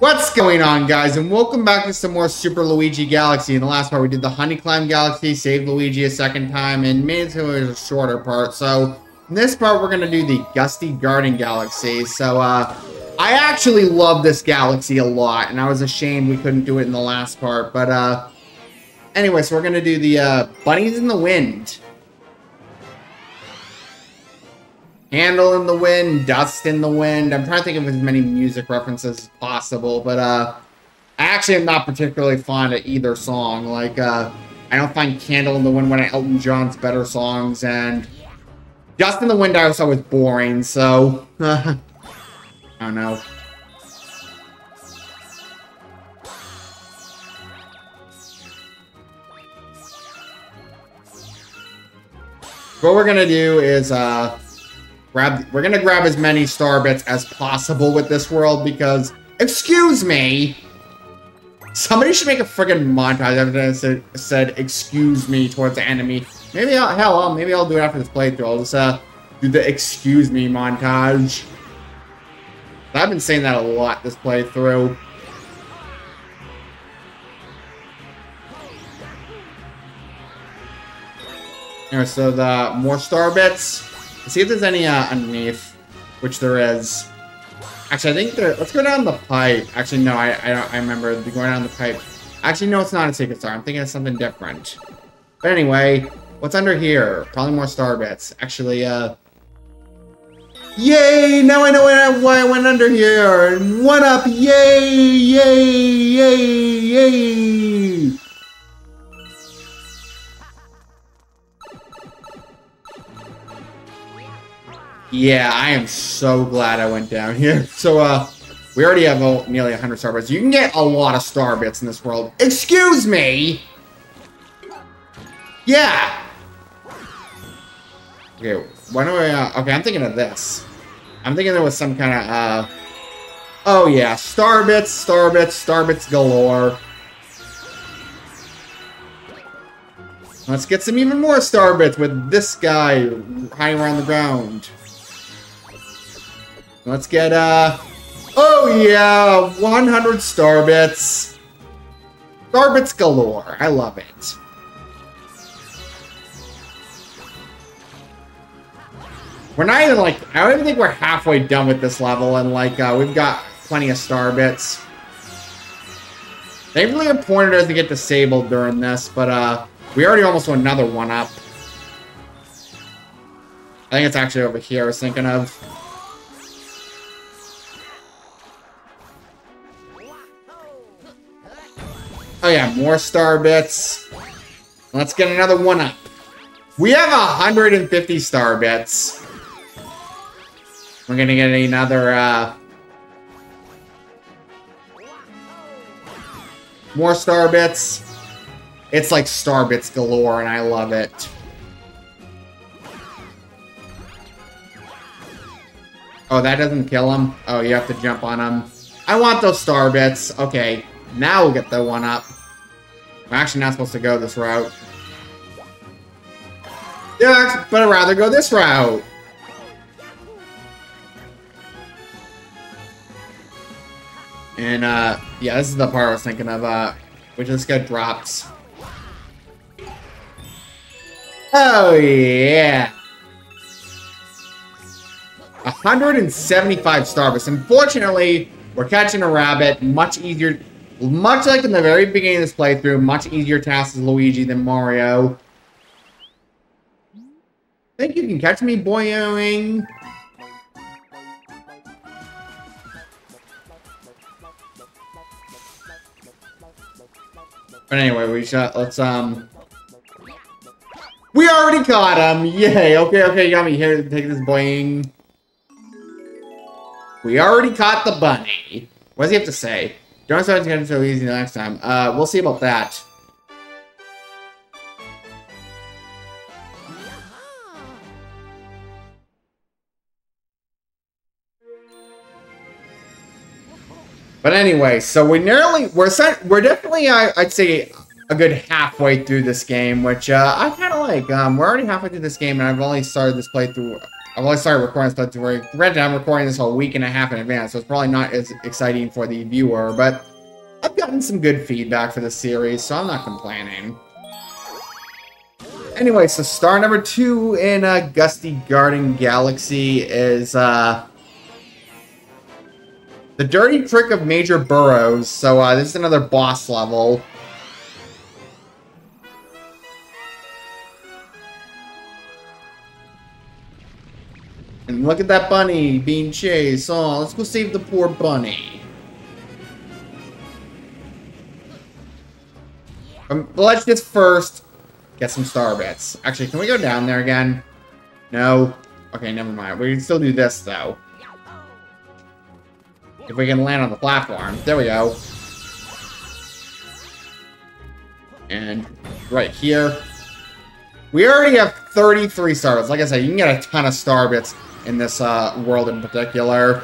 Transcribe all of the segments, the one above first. What's going on, guys, and welcome back to some more Super Luigi Galaxy. In the last part, we did the Honey Climb Galaxy, saved Luigi a second time, and made it to a shorter part. So, in this part, we're going to do the Gusty Garden Galaxy. So, I actually love this galaxy a lot, and I was ashamed we couldn't do it in the last part. But, anyway, so we're going to do the Bunnies in the Wind. Handle in the wind, dust in the wind. I'm trying to think of as many music references as possible, but I actually am not particularly fond of either song. Like, I don't find Candle in the Wind one of Elton John's better songs, and Dust in the Wind I also was boring, so I don't know. What we're gonna do is we're going to grab as many star bits as possible with this world because, excuse me, somebody should make a friggin' montage after that said, excuse me, towards the enemy. Maybe I'll do it after this playthrough. I'll just do the excuse me montage. I've been saying that a lot this playthrough. Anyway, so the more star bits. See if there's any underneath, which there is. Actually, I think there... Let's go down the pipe. Actually, no, I remember going down the pipe. Actually, no, it's not a secret star. I'm thinking of something different. But anyway, what's under here? Probably more star bits. Actually, Yay! Now I know why I went under here! And one up! Yay! Yay! Yay! Yay! Yeah, I am so glad I went down here. So, we already have nearly 100 star bits. You can get a lot of star bits in this world. Excuse me! Yeah! Okay, why don't we, okay, I'm thinking of this. I'm thinking there was some kind of, oh yeah, star bits, star bits, star bits galore. Let's get some even more star bits with this guy hiding around the ground. Let's get, oh yeah, 100 star bits. Star bits galore. I love it. We're not even, like, I don't even think we're halfway done with this level, and, like, we've got plenty of star bits. They really pointed us to get disabled during this, but, we already almost won another one up. I think it's actually over here I was thinking of. Oh yeah, more star bits. Let's get another one up. We have 150 star bits. We're gonna get another, more star bits. It's like star bits galore, and I love it. Oh, that doesn't kill him? Oh, you have to jump on him. I want those star bits. Okay, now we'll get the one up. I'm actually not supposed to go this route. Yeah, but I'd rather go this route. And, yeah, this is the part I was thinking of, which this guy drops. Oh, yeah. 175 starbits. Unfortunately, we're catching a rabbit. Much easier, much like in the very beginning of this playthrough, much easier task as Luigi than Mario. Think you can catch me, boyoing. But anyway, we shot. Let's, we already caught him! Yay! Okay, okay, you got me here. Take this boing. We already caught the bunny. What does he have to say? Don't start getting so easy the next time. We'll see about that. But anyway, so we're definitely, I'd say, a good halfway through this game, which I kind of like. We're already halfway through this game, and I've only started this playthrough Well, I started recording stuff to where, granted, I'm recording this a week and a half in advance, so it's probably not as exciting for the viewer, but I've gotten some good feedback for this series, so I'm not complaining. Anyway, so star number 2 in Gusty Garden Galaxy is the Dirty Trick of Major Burrows. So this is another boss level. And look at that bunny being chased. Oh, let's go save the poor bunny. Let's just first get some star bits. Actually, can we go down there again? No? Okay, never mind. We can still do this, though. If we can land on the platform. There we go. And right here. We already have 33 star bits. Like I said, you can get a ton of star bits in this world in particular.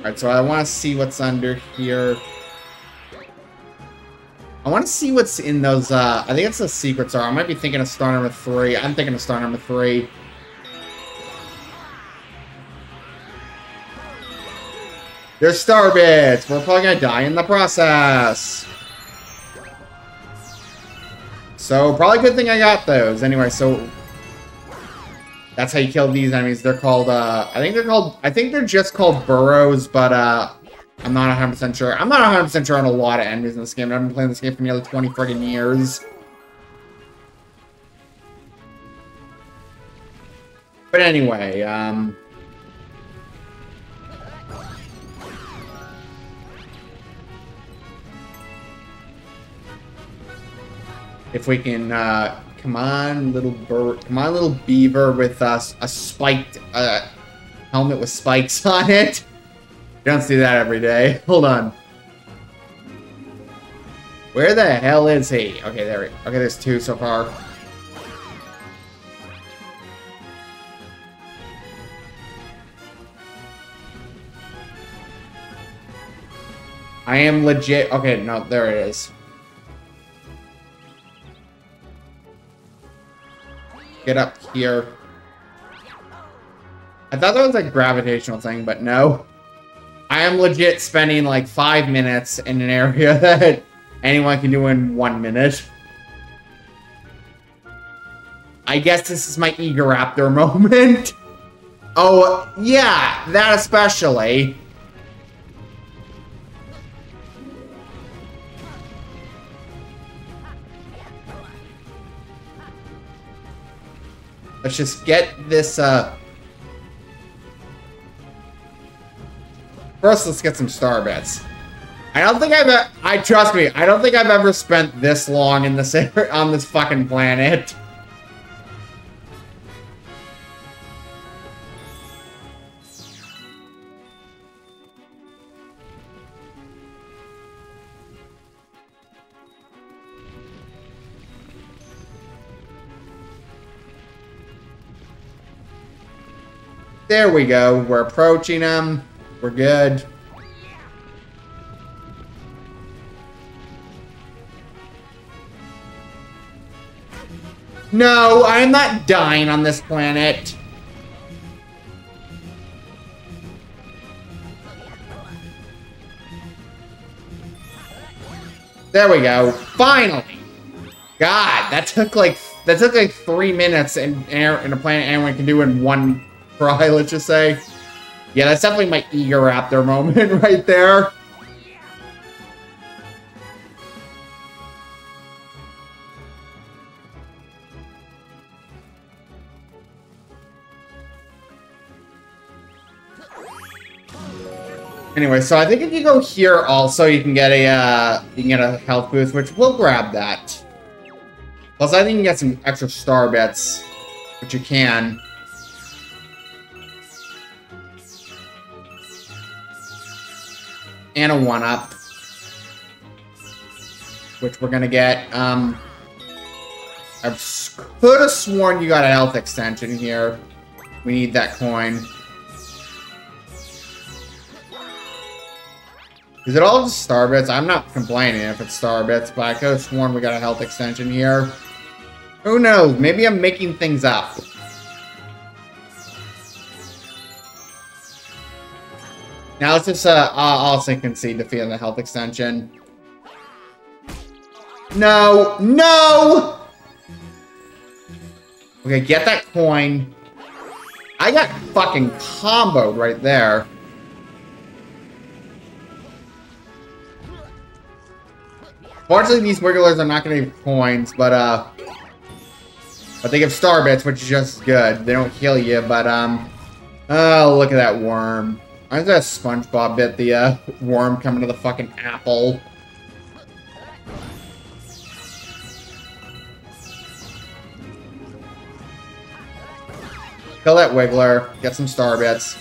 Alright, so I want to see what's under here. I want to see what's in those, I think it's the secrets are. I might be thinking of star number 3. I'm thinking of star number 3. There's star bits! We're probably gonna die in the process! So, probably good thing I got those. Anyway, so... That's how you kill these enemies. They're called, I think they're just called burrows, but, I'm not 100% sure. I'm not 100% sure on a lot of enemies in this game. I've been playing this game for nearly 20 friggin' years. But anyway, if we can, come on, little beaver with a spiked, helmet with spikes on it. You don't see that every day. Hold on. Where the hell is he? Okay, there we go. Okay, there's 2 so far. I am legit. Okay, no, there it is. Get up here. I thought that was a gravitational thing, but no. I am legit spending like 5 minutes in an area that anyone can do in 1 minute. I guess this is my Egoraptor moment. Oh, yeah, that especially. Let's just get this, First, let's get some star bits. I don't think I've... Trust me, I don't think I've ever spent this long in this on this fucking planet. There we go. We're approaching them. We're good. No, I am not dying on this planet. There we go. Finally. God, that took like 3 minutes in a planet anyone can do in 1 try, let's just say. Yeah, that's definitely my Egoraptor moment right there. Anyway, so I think if you go here also, you can get a health boost, which we'll grab that. Plus, I think you can get some extra star bits, which you can. And a 1-up, which we're gonna get. I could have sworn you got a health extension here. We need that coin. Is it all just star bits? I'm not complaining if it's star bits, but I could have sworn we got a health extension here. Who knows? Maybe I'm making things up. Now let's just also concede defeat on the health extension. No! No! Okay, get that coin. I got fucking comboed right there. Fortunately, these wigglers are not going to give coins, but they give star bits, which is just good. They don't heal you, but oh, look at that worm. I just SpongeBob bit the worm coming to the fucking apple. Kill that Wiggler. Get some star bits.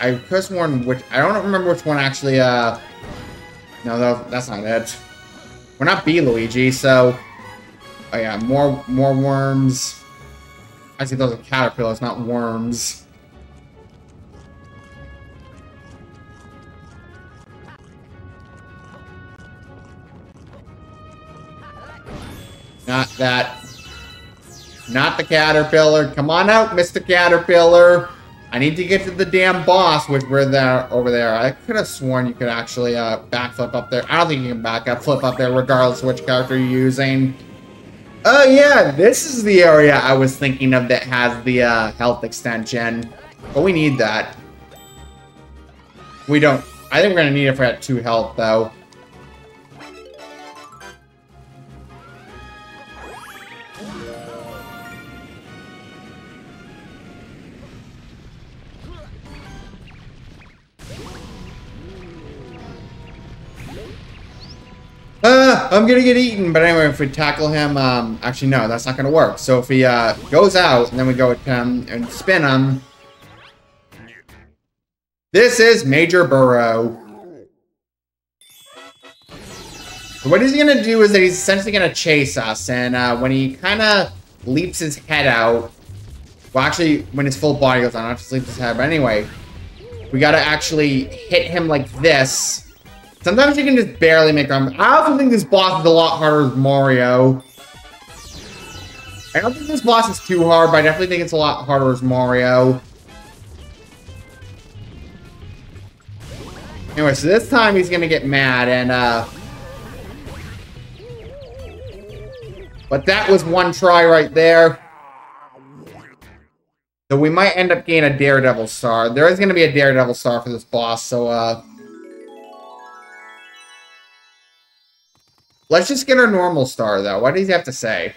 I could have sworn which. I don't remember which one actually. No, that's not it. We're not B Luigi, so. Oh yeah, more worms. I see those are caterpillars, not worms. Not that. Not the caterpillar. Come on out, Mr. Caterpillar. I need to get to the damn boss, which we're there over there. I could have sworn you could actually backflip up there. I don't think you can flip up there regardless of which character you're using. Oh yeah, this is the area I was thinking of that has the health extension. But we need that. We don't. I think we're gonna need it for at 2 health though. I'm gonna get eaten, but anyway, if we tackle him, actually no, that's not gonna work. So if he goes out, and then we go with him and spin him. This is Major Burrow. So what he's gonna do is that he's essentially gonna chase us, and when he kind of leaps his head out, well, actually, when his full body goes on, not just leaps his head, but anyway, we gotta actually hit him like this. Sometimes you can just barely make them. I also think this boss is a lot harder than Mario. I don't think this boss is too hard, but I definitely think it's a lot harder as Mario. Anyway, so this time he's gonna get mad and but that was one try right there. So we might end up getting a Daredevil star. There is gonna be a Daredevil star for this boss, so let's just get our normal star, though. What does he have to say?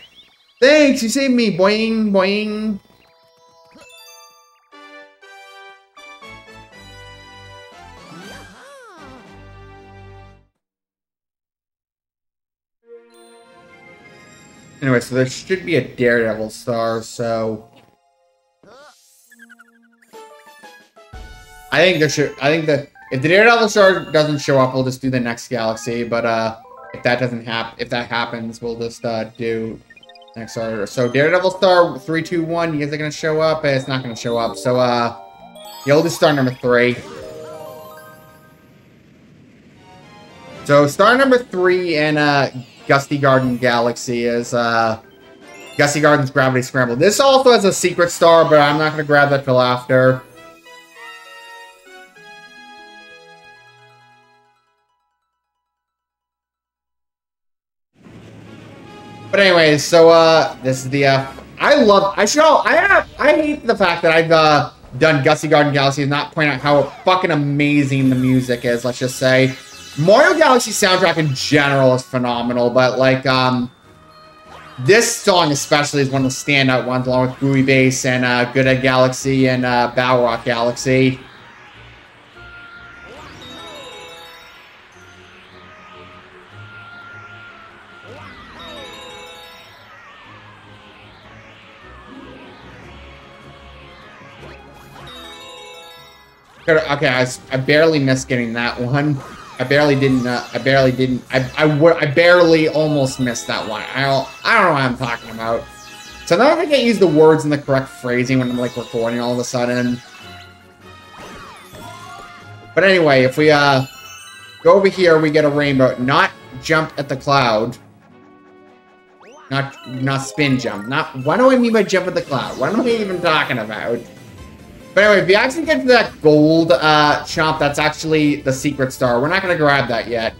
Thanks, you saved me. Boing, boing. Anyway, so there should be a Daredevil star, so I think there should. I think that if the Daredevil star doesn't show up, we'll just do the next galaxy. But if that doesn't happen, if that happens, we'll just do next order. So Daredevil star 3, 2, 1. You guys are gonna show up, and it's not gonna show up. So yeah, we'll do star number 3. So star number 3 in Gusty Garden Galaxy is Gusty Garden's Gravity Scramble. This also has a secret star, but I'm not gonna grab that till after. But anyways, so this is the I hate the fact that I've done Gusty Garden Galaxy and not point out how fucking amazing the music is. Let's just say Mario Galaxy soundtrack in general is phenomenal, but like this song especially is one of the standout ones, along with Groovy Bass and Good Egg Galaxy and Battle Rock Galaxy. Okay, I barely missed getting that one. I barely almost missed that one. I don't know what I'm talking about. So now I can't use the words in the correct phrasing when I'm like recording all of a sudden. But anyway, if we go over here, we get a rainbow. Not jump at the cloud. Not spin jump. What do I mean by jump with the cloud? What am I even talking about? But anyway, if you actually get to that gold chomp, that's actually the secret star. We're not going to grab that yet.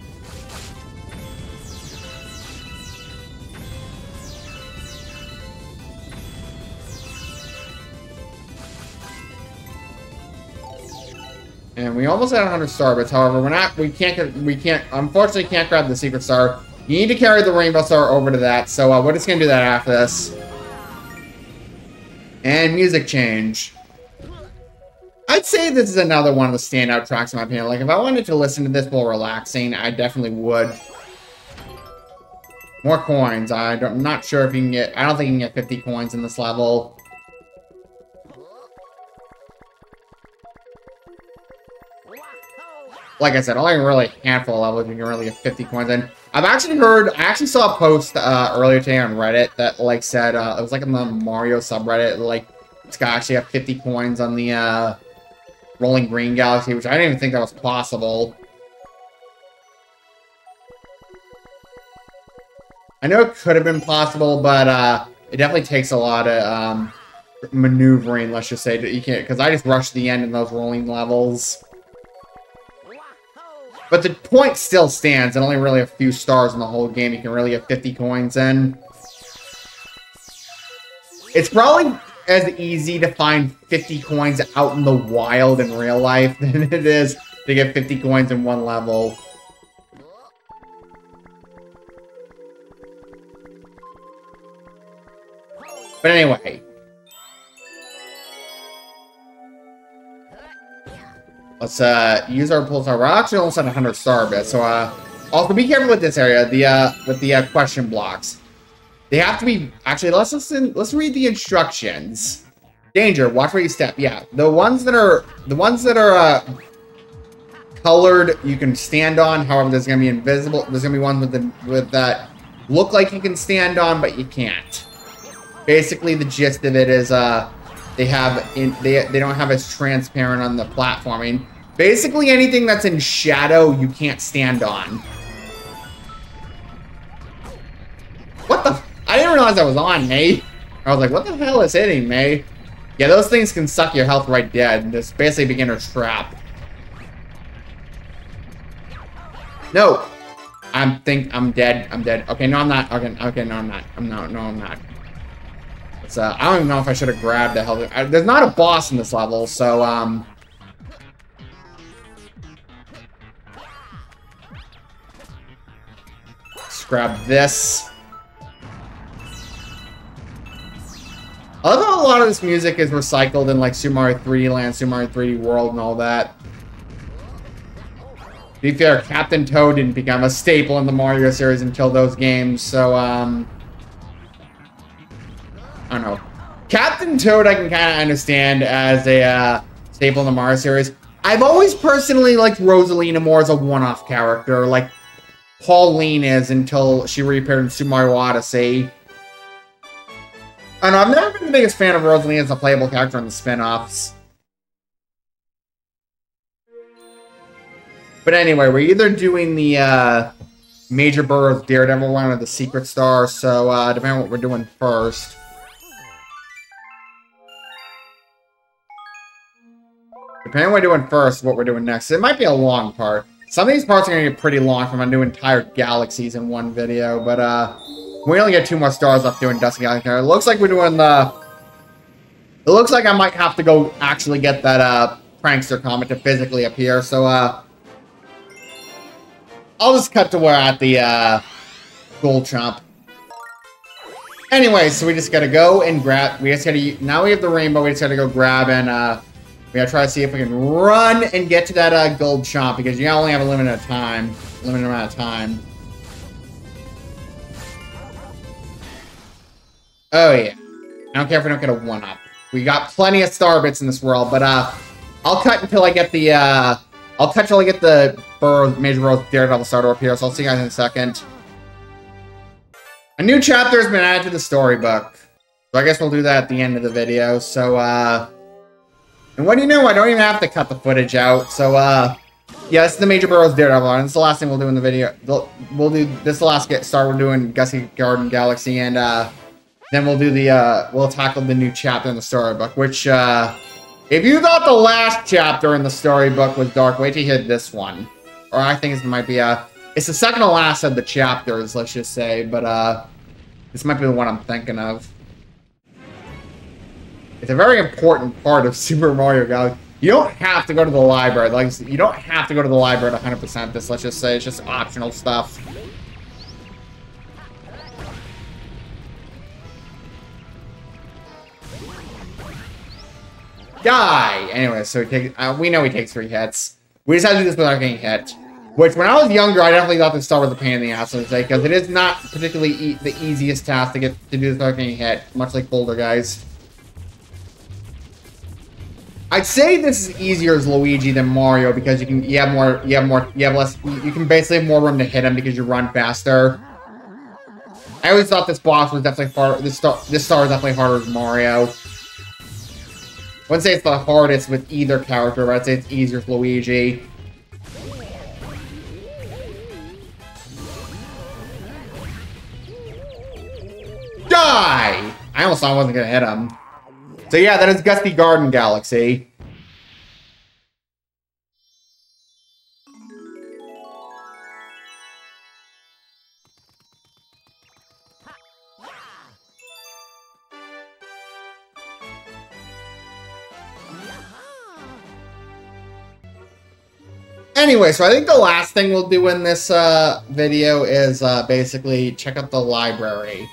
And we almost had 100 starbits. However, we can't, unfortunately, can't grab the secret star. You need to carry the rainbow star over to that. So we're just gonna do that after this. And music change. I'd say this is another one of the standout tracks in my opinion. Like if I wanted to listen to this while relaxing, I definitely would. More coins. I'm not sure if you can get. I don't think you can get 50 coins in this level. Like I said, only really a handful of levels you can really get 50 coins in. I've actually heard, I actually saw a post earlier today on Reddit that like said, it was like on the Mario subreddit, like it's got actually have 50 coins on the Rolling Green Galaxy, which I didn't even think that was possible. I know it could have been possible, but it definitely takes a lot of maneuvering, let's just say, that you can't, because I just rushed the end in those rolling levels. But the point still stands, and only really a few stars in the whole game. You can really get 50 coins in. It's probably as easy to find 50 coins out in the wild in real life than it is to get 50 coins in one level. But anyway. Let's use our pulsar. We're actually almost at 100 starbits, so also be careful with this area. The with the question blocks, they have to be actually. Let's listen. Let's read the instructions. Danger! Watch where you step. Yeah, the ones that are colored, you can stand on. However, there's gonna be invisible. There's gonna be ones with the that look like you can stand on, but you can't. Basically, the gist of it is they don't have as transparent on the platforming. Basically anything that's in shadow you can't stand on. What the? I didn't realize that was on me. I was like, what the hell is hitting me? Yeah, those things can suck your health right dead. It's basically a beginner trap. No, I'm dead. I'm dead. Okay, no, I'm not. Okay, no, I'm not. I'm not. I don't even know if I should have grabbed the hell. There's not a boss in this level, so let's grab this. I love how a lot of this music is recycled in like Super Mario 3D Land, Super Mario 3D World, and all that. To be fair, Captain Toad didn't become a staple in the Mario series until those games, so I don't know. Captain Toad I can kind of understand as a staple in the Mario series. I've always personally liked Rosalina more as a one-off character, like Pauline is until she reappeared in Super Mario Odyssey. I don't know, I've never been the biggest fan of Rosalina as a playable character in the spin-offs. But anyway, we're either doing the Major Burrows Daredevil one or the Secret Star, so depending on what we're doing first. Depending on what we're doing first, what we're doing next. It might be a long part. Some of these parts are going to get pretty long from I do entire galaxies in one video, but we only get 2 more stars left doing Dusty Galaxy. It looks like we're doing the... It looks like I might have to go actually get that prankster comet to physically appear, so I'll just cut to where at the gold chomp. Anyway, so we just got to go and grab... Now we have the rainbow, we just got to go grab and... We gotta try to see if we can run and get to that gold chomp because you only have a limited amount of time. Oh yeah, I don't care if we don't get a 1-up. We got plenty of starbits in this world, but I'll cut until I get the Major Burrows Daredevil starter up here. So I'll see you guys in a second. A new chapter has been added to the storybook, so I guess we'll do that at the end of the video. So. And what do you know? I don't even have to cut the footage out, so, Yeah, this is the Major Burrows Daredevil, and it's the last thing we'll do in the video. We'll do this last get start. We're doing Gusty Garden Galaxy, and then we'll do the we'll tackle the new chapter in the storybook. Which, if you thought the last chapter in the storybook was dark, wait till you hit this one. Or I think it might be it's the second to last of the chapters, let's just say. But this might be the one I'm thinking of. It's a very important part of Super Mario Galaxy. You don't have to go to the library. Like, you don't have to go to the library to 100% this, let's just say. It's just optional stuff. Die! Anyway, so he takes, we know he takes 3 hits. We just have to do this without getting hit. Which, when I was younger, I definitely thought this start was a pain in the ass, let's say, because it is not particularly the easiest task to do this without getting hit, much like Boulder Guys. I'd say this is easier as Luigi than Mario because you can basically have more room to hit him because you run faster. I always thought this boss was definitely hard. This star is definitely harder than Mario. I wouldn't say it's the hardest with either character, but I'd say it's easier with Luigi. Die! I almost thought I wasn't gonna hit him. So yeah, that is Gusty Garden Galaxy. Anyway, so I think the last thing we'll do in this video is basically check out the library.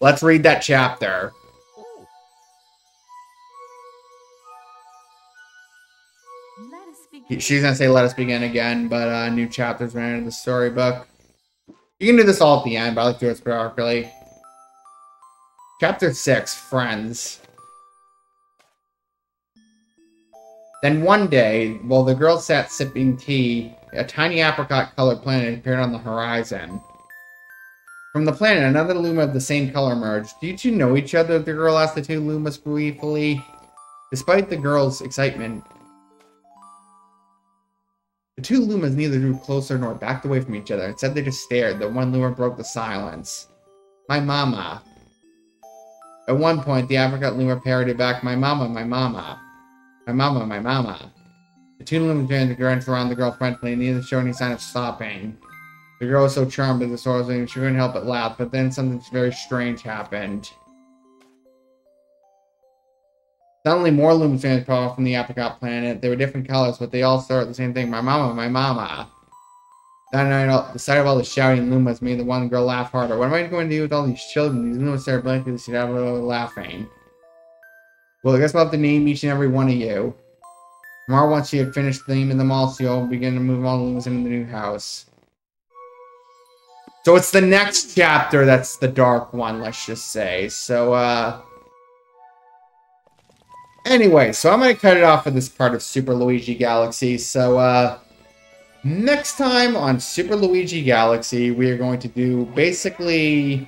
Let's read that chapter. She's gonna say, let us begin again, but new chapters ran into the storybook. You can do this all at the end, but I like to do it sporadically. Chapter 6, Friends. Then one day, while the girls sat sipping tea, a tiny apricot-colored planet appeared on the horizon. From the planet, another Luma of the same color emerged. Did you know each other? The girl asked the two Lumas gleefully. Despite the girls' excitement, the two Lumas neither drew closer nor backed away from each other. Instead, they just stared. The one Luma broke the silence. My mama. At one point, the apricot Luma parroted back, my mama, my mama. My mama, my mama. The two Lumas began to glance around the girl friendly, and neither showed any sign of stopping. The girl was so charmed and disoriented, she couldn't help but laugh, but then something very strange happened. Suddenly, more Lumas began to pop off from the apricot planet. They were different colors, but they all started the same thing. My mama, my mama. That night, the sight of all the shouting Lumas made the one girl laugh harder. What am I going to do with all these children? These Lumas started blankly to see that laughing. Well, I guess we'll have to name each and every one of you. Tomorrow, once she had finished naming them all, she'll begin to move all the Lumas into the new house. So it's the next chapter that's the dark one, let's just say. So, anyway, so I'm going to cut it off for this part of Super Luigi Galaxy. So, next time on Super Luigi Galaxy, we are going to do, basically,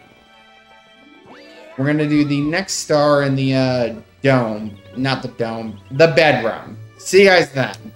we're going to do the next star in the, dome. Not the dome. The bedroom. See you guys then.